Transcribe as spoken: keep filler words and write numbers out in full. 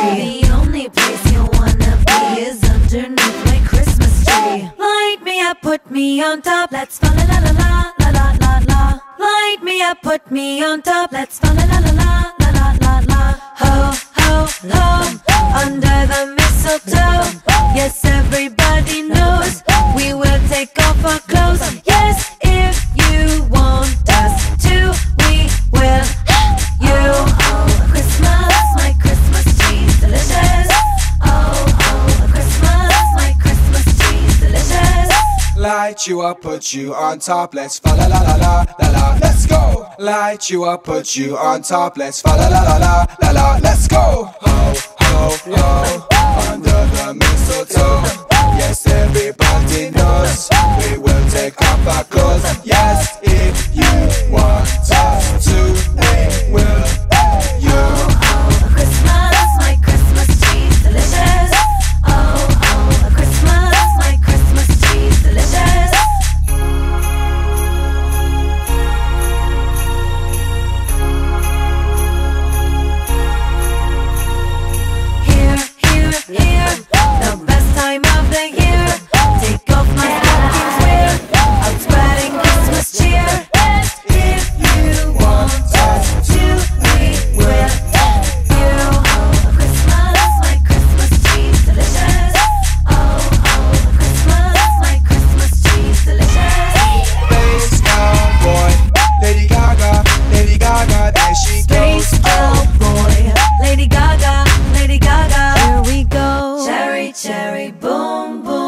tree. The only place you wanna be is underneath my Christmas tree. Light me up, put me on top. Let's fall la la la la la la la. Light me up, put me on top. Let's fall la la la la la la la. Ho ho ho, under the mistletoe. Yes, everybody knows we will take off our clothes. Yes, if you want us to, we will. Light you up, put you on top, let's fa la la la la la la, let's go. Light you up, put you on top, let's fa la la la la la la, let's go. Ho ho ho, under the mistletoe. Yes, everybody knows we will take off our clothes. Yes, if you want us to, we will. You. Boom, boom.